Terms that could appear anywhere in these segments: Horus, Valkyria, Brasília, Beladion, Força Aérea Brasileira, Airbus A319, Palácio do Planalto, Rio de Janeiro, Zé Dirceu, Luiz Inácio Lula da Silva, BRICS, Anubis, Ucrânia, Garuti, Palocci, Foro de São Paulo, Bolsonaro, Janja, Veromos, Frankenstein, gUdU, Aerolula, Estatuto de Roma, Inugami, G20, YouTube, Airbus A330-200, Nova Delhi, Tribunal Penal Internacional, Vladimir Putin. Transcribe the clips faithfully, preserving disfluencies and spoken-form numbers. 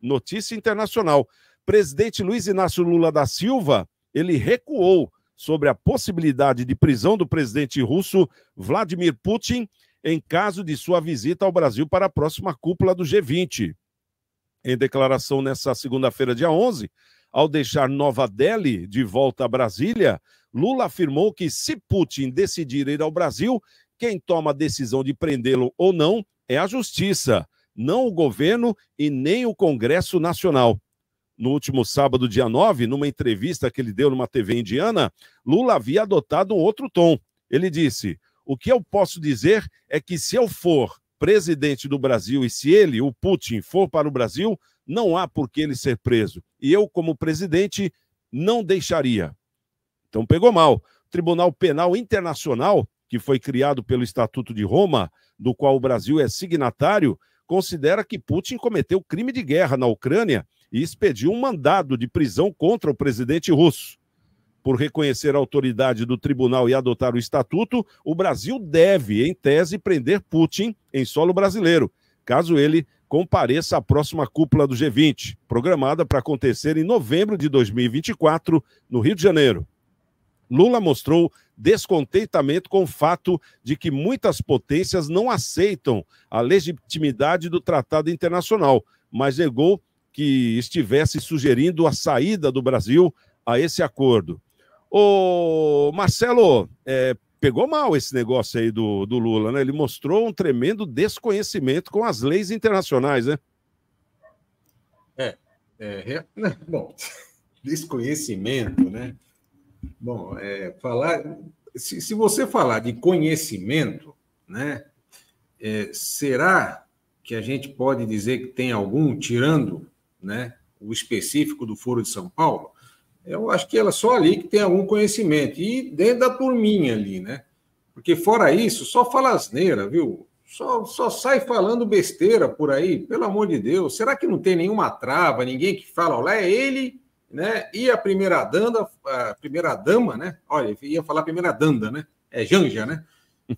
Notícia internacional. Presidente Luiz Inácio Lula da Silva, ele recuou sobre a possibilidade de prisão do presidente russo Vladimir Putin em caso de sua visita ao Brasil para a próxima cúpula do G vinte. Em declaração nesta segunda-feira, dia onze, ao deixar Nova Delhi de volta a Brasília, Lula afirmou que se Putin decidir ir ao Brasil, quem toma a decisão de prendê-lo ou não é a justiça, não o governo e nem o Congresso Nacional. No último sábado, dia nove, numa entrevista que ele deu numa T V indiana, Lula havia adotado um outro tom. Ele disse: "O que eu posso dizer é que se eu for presidente do Brasil e se ele, o Putin, for para o Brasil, não há por que ele ser preso. E eu, como presidente, não deixaria." Então pegou mal. O Tribunal Penal Internacional, que foi criado pelo Estatuto de Roma, do qual o Brasil é signatário, considera que Putin cometeu crime de guerra na Ucrânia e expediu um mandado de prisão contra o presidente russo. Por reconhecer a autoridade do tribunal e adotar o estatuto, o Brasil deve, em tese, prender Putin em solo brasileiro, caso ele compareça à próxima cúpula do G vinte, programada para acontecer em novembro de dois mil e vinte e quatro, no Rio de Janeiro. Lula mostrou descontentamento com o fato de que muitas potências não aceitam a legitimidade do tratado internacional, mas negou que estivesse sugerindo a saída do Brasil a esse acordo. Ô, Marcelo, é, pegou mal esse negócio aí do, do Lula, né? Ele mostrou um tremendo desconhecimento com as leis internacionais, né? É, é, é bom, desconhecimento, né? Bom, é, falar, se, se você falar de conhecimento, né, é, será que a gente pode dizer que tem algum, tirando, né, o específico do Foro de São Paulo? Eu acho que ela só ali que tem algum conhecimento, e dentro da turminha ali, né? Porque fora isso, só fala asneira, viu? Só, só sai falando besteira por aí, pelo amor de Deus. Será que não tem nenhuma trava, ninguém que fala, olha, é ele... Né? E a primeira danda, a primeira dama, né? Olha, ia falar primeira danda, né? É Janja, né?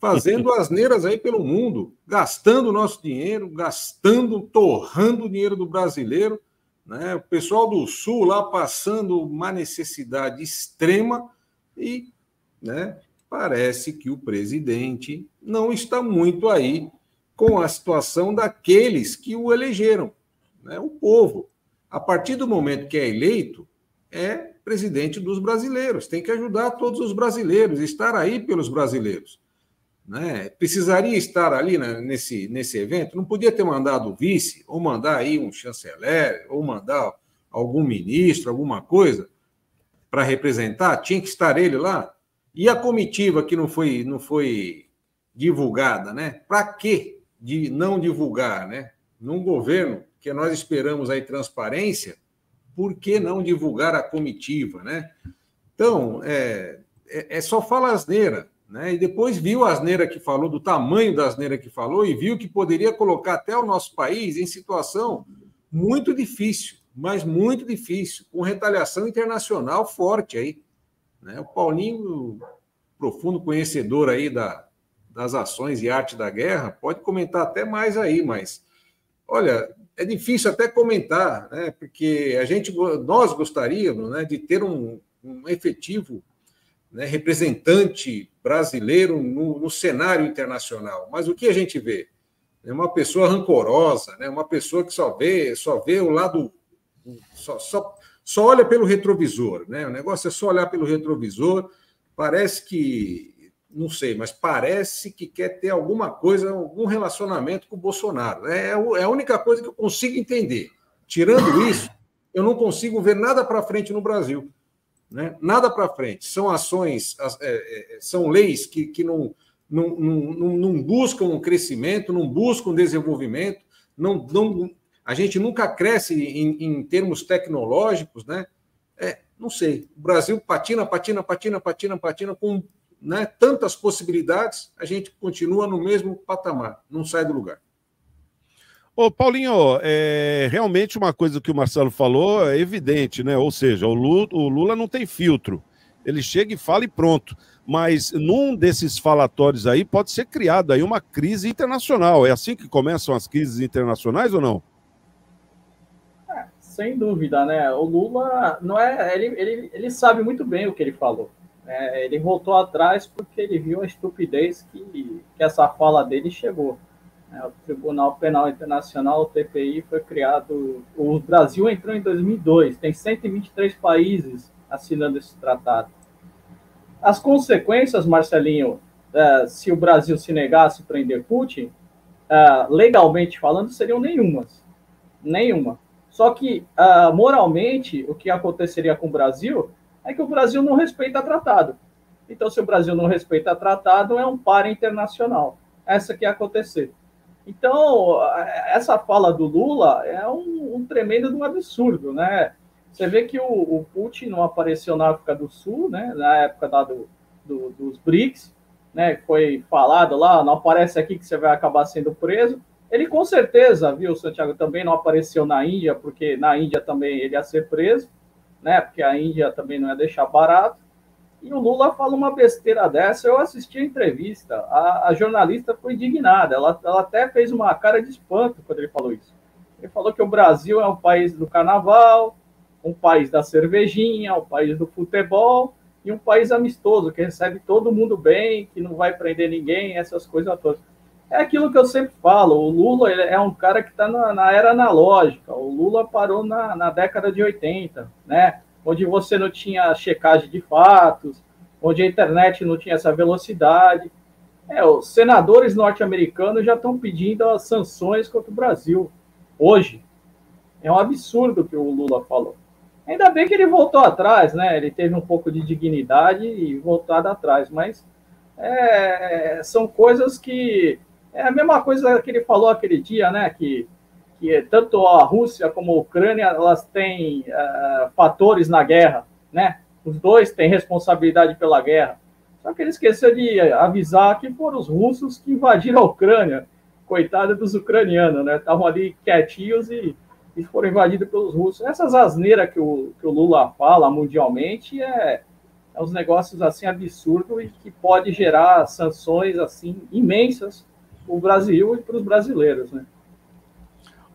Fazendo asneiras aí pelo mundo, gastando o nosso dinheiro, gastando, torrando o dinheiro do brasileiro, né? O pessoal do Sul lá passando uma necessidade extrema e, né, parece que o presidente não está muito aí com a situação daqueles que o elegeram, né? O povo. A partir do momento que é eleito, é presidente dos brasileiros, tem que ajudar todos os brasileiros, estar aí pelos brasileiros, né? Precisaria estar ali, né, nesse, nesse evento, não podia ter mandado o vice, ou mandar aí um chanceler, ou mandar algum ministro, alguma coisa, para representar, tinha que estar ele lá. E a comitiva que não foi, não foi divulgada, né? Para que de não divulgar, né? Num governo que nós esperamos aí transparência, por que não divulgar a comitiva, né? Então, é, é, é só falar asneira, né? E depois viu a asneira que falou, do tamanho da asneira que falou, e viu que poderia colocar até o nosso país em situação muito difícil, mas muito difícil, com retaliação internacional forte aí, né? O Paulinho, profundo conhecedor aí da, das ações e arte da guerra, pode comentar até mais aí, mas, olha... É difícil até comentar, né? Porque a gente, nós gostaríamos, né, de ter um, um efetivo, né, representante brasileiro no, no cenário internacional. Mas o que a gente vê? É uma pessoa rancorosa, né? Uma pessoa que só vê, só vê o lado... Só, só, só olha pelo retrovisor, né? O negócio é só olhar pelo retrovisor. Parece que... Não sei, mas parece que quer ter alguma coisa, algum relacionamento com o Bolsonaro. É a única coisa que eu consigo entender. Tirando isso, eu não consigo ver nada para frente no Brasil, né? Nada para frente. São ações, são leis que, que não, não, não, não buscam um crescimento, não buscam um desenvolvimento. Não, não, a gente nunca cresce em, em termos tecnológicos, né? É, não sei. O Brasil patina, patina, patina, patina, patina com... Né? Tantas possibilidades, a gente continua no mesmo patamar, não sai do lugar. Ô, Paulinho, é realmente uma coisa que o Marcelo falou é evidente, né? Ou seja, o Lula, o Lula não tem filtro, ele chega e fala e pronto. Mas num desses falatórios aí pode ser criada aí uma crise internacional. É assim que começam as crises internacionais ou não? Sem dúvida, né? O Lula não é, ele, ele, ele sabe muito bem o que ele falou. É, ele voltou atrás porque ele viu a estupidez que, que essa fala dele chegou. É, o Tribunal Penal Internacional, o T P I, foi criado... O Brasil entrou em dois mil e dois, tem cento e vinte e três países assinando esse tratado. As consequências, Marcelinho, é, se o Brasil se negasse a prender Putin, é, legalmente falando, seriam nenhumas. Nenhuma. Só que, uh, moralmente, o que aconteceria com o Brasil é que o Brasil não respeita tratado. Então, se o Brasil não respeita tratado, é um par internacional. Essa que ia acontecer. Então, essa fala do Lula é um, um tremendo de um absurdo, né? Você vê que o, o Putin não apareceu na África do Sul, né? Na época da, do, do, dos BRICS, né? Foi falado lá, não aparece aqui que você vai acabar sendo preso. Ele com certeza, viu, Santiago, também não apareceu na Índia, porque na Índia também ele ia ser preso, né? Porque a Índia também não ia deixar barato. E o Lula fala uma besteira dessa. Eu assisti a entrevista, a, a jornalista foi indignada, ela, ela até fez uma cara de espanto quando ele falou isso. Ele falou que o Brasil é um país do carnaval, um país da cervejinha, um país do futebol e um país amistoso, que recebe todo mundo bem, que não vai prender ninguém, essas coisas todas. É aquilo que eu sempre falo, o Lula ele é um cara que está na, na era analógica, o Lula parou na, na década de oitenta, né? Onde você não tinha checagem de fatos, onde a internet não tinha essa velocidade. É, os senadores norte-americanos já estão pedindo as sanções contra o Brasil, hoje. É um absurdo o que o Lula falou. Ainda bem que ele voltou atrás, né? Ele teve um pouco de dignidade e voltado atrás, mas é, são coisas que... É a mesma coisa que ele falou aquele dia, né? Que, que tanto a Rússia como a Ucrânia, elas têm uh, fatores na guerra, né? Os dois têm responsabilidade pela guerra. Só que ele esqueceu de avisar que foram os russos que invadiram a Ucrânia. Coitada dos ucranianos, né? Estavam ali quietinhos e, e foram invadidos pelos russos. Essas asneiras que o, que o Lula fala mundialmente é... É uns negócios assim absurdos e que pode gerar sanções assim imensas para o Brasil e para os brasileiros, né?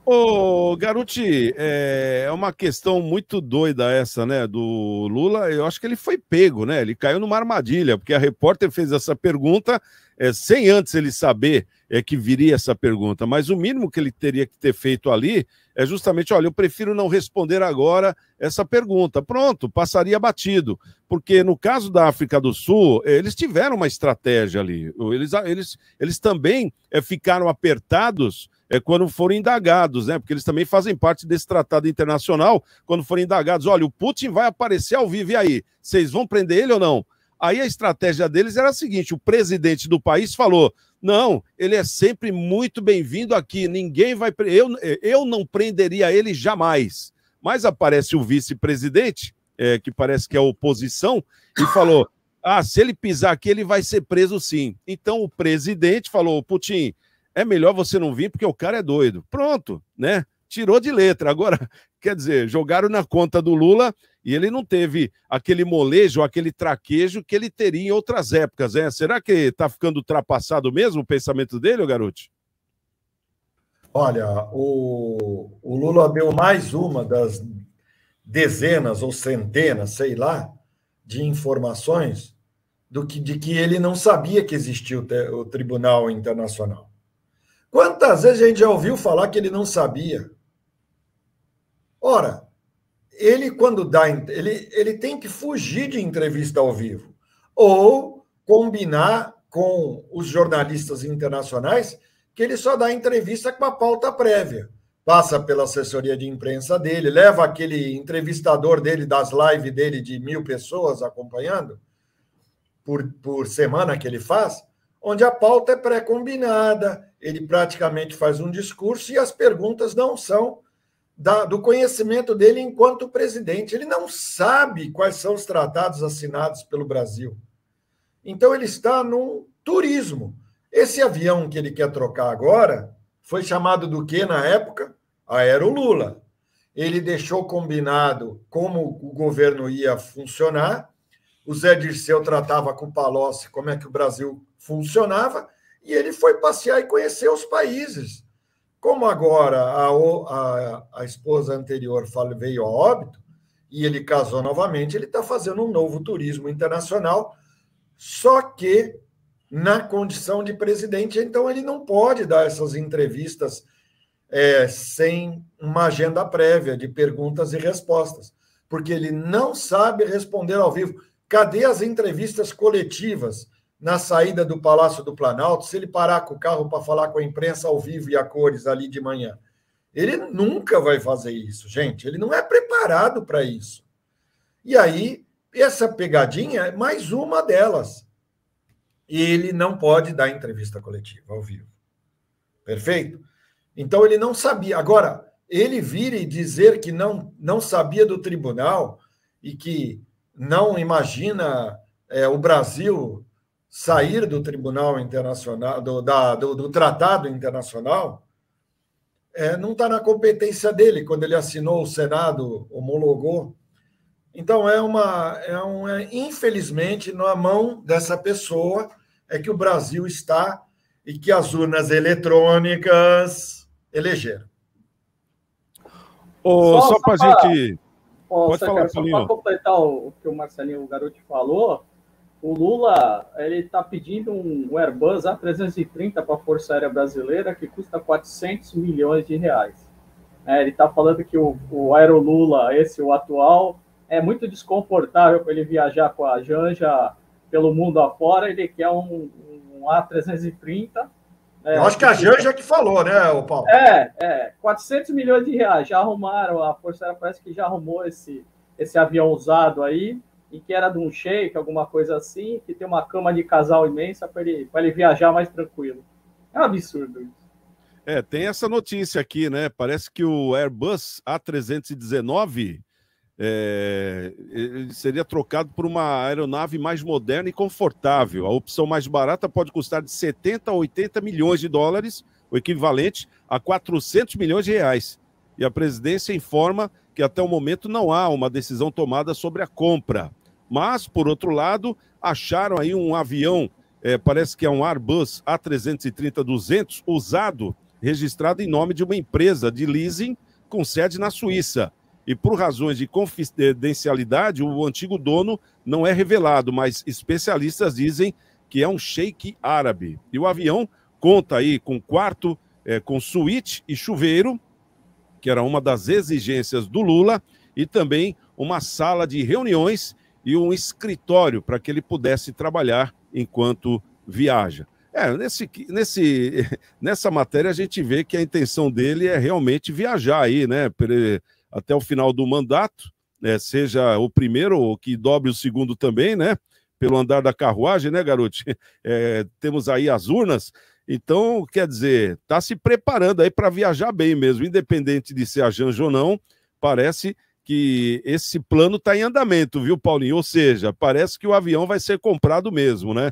Ô, Garuti, é uma questão muito doida essa, né, do Lula. Eu acho que ele foi pego, né? Ele caiu numa armadilha, porque a repórter fez essa pergunta é, sem antes ele saber é, que viria essa pergunta. Mas o mínimo que ele teria que ter feito ali é justamente, olha, eu prefiro não responder agora essa pergunta. Pronto, passaria batido. Porque no caso da África do Sul, é, eles tiveram uma estratégia ali. Eles, eles, eles também é, ficaram apertados é quando forem indagados, né? Porque eles também fazem parte desse tratado internacional. Quando forem indagados, olha, o Putin vai aparecer ao vivo, e aí? Vocês vão prender ele ou não? Aí a estratégia deles era a seguinte, o presidente do país falou, não, ele é sempre muito bem-vindo aqui, ninguém vai... Eu, eu não prenderia ele jamais. Mas aparece o vice-presidente, é, que parece que é a oposição, e falou, ah, se ele pisar aqui, ele vai ser preso sim. Então o presidente falou, Putin... É melhor você não vir porque o cara é doido. Pronto, né? Tirou de letra. Agora, quer dizer, jogaram na conta do Lula e ele não teve aquele molejo, aquele traquejo que ele teria em outras épocas, né? Será que está ficando ultrapassado mesmo o pensamento dele, Garuti? Olha, o, o Lula deu mais uma das dezenas ou centenas, sei lá, de informações do que, de que ele não sabia que existia o, te, o Tribunal Internacional. Quantas vezes a gente já ouviu falar que ele não sabia? Ora, ele quando dá, ele, ele tem que fugir de entrevista ao vivo ou combinar com os jornalistas internacionais que ele só dá entrevista com a pauta prévia. Passa pela assessoria de imprensa dele, leva aquele entrevistador dele das lives dele de mil pessoas acompanhando por, por semana que ele faz, onde a pauta é pré-combinada, ele praticamente faz um discurso e as perguntas não são da, do conhecimento dele enquanto presidente. Ele não sabe quais são os tratados assinados pelo Brasil. Então, ele está num turismo. Esse avião que ele quer trocar agora foi chamado do quê na época? Aerolula. Ele deixou combinado como o governo ia funcionar, o Zé Dirceu tratava com o Palocci como é que o Brasil funcionava, e ele foi passear e conhecer os países. Como agora a, a, a esposa anterior veio a óbito e ele casou novamente, ele está fazendo um novo turismo internacional, só que na condição de presidente. Então, ele não pode dar essas entrevistas é, sem uma agenda prévia de perguntas e respostas, porque ele não sabe responder ao vivo. Cadê as entrevistas coletivas na saída do Palácio do Planalto, se ele parar com o carro para falar com a imprensa ao vivo e a cores ali de manhã? Ele nunca vai fazer isso, gente. Ele não é preparado para isso. E aí, essa pegadinha é mais uma delas. Ele não pode dar entrevista coletiva ao vivo. Perfeito? Então, ele não sabia. Agora, ele vir e dizer que não, não sabia do tribunal e que não imagina é, o Brasil sair do Tribunal Internacional, do, da, do, do Tratado Internacional, é, não está na competência dele, quando ele assinou, o Senado homologou. Então, é uma, é um, é, infelizmente, na mão dessa pessoa é que o Brasil está e que as urnas eletrônicas elegeram. Oh, só só para a gente... Oh, pode falar, só para completar o que o Marcelinho, o garoto, falou, o Lula está pedindo um Airbus A trezentos e trinta para a Força Aérea Brasileira, que custa quatrocentos milhões de reais. É, ele está falando que o, o Aerolula, esse, o atual, é muito desconfortável para ele viajar com a Janja pelo mundo afora. Ele quer um, um A trezentos e trinta. É, eu acho que a Janja que falou, né, o Paulo? É, é, quatrocentos milhões de reais. Já arrumaram, a Força Aérea parece que já arrumou esse, esse avião usado aí, e que era de um sheik, alguma coisa assim, que tem uma cama de casal imensa para ele, pra ele viajar mais tranquilo. É um absurdo isso. É, tem essa notícia aqui, né? Parece que o Airbus A trezentos e dezenove é, seria trocado por uma aeronave mais moderna e confortável. A opção mais barata pode custar de setenta a oitenta milhões de dólares, o equivalente a quatrocentos milhões de reais. E a presidência informa que até o momento não há uma decisão tomada sobre a compra. Mas, por outro lado, acharam aí um avião, é, parece que é um Airbus A trezentos e trinta duzentos, usado, registrado em nome de uma empresa de leasing com sede na Suíça. E por razões de confidencialidade, o antigo dono não é revelado, mas especialistas dizem que é um sheik árabe. E o avião conta aí com quarto, é, com suíte e chuveiro, que era uma das exigências do Lula, e também uma sala de reuniões e um escritório para que ele pudesse trabalhar enquanto viaja. É, nesse, nesse, nessa matéria a gente vê que a intenção dele é realmente viajar aí, né, até o final do mandato, né, seja o primeiro ou que dobre o segundo também, né, pelo andar da carruagem, né, garoto? É, temos aí as urnas. Então, quer dizer, está se preparando aí para viajar bem mesmo, independente de ser a Janja ou não, parece que esse plano está em andamento, viu, Paulinho? Ou seja, parece que o avião vai ser comprado mesmo, né?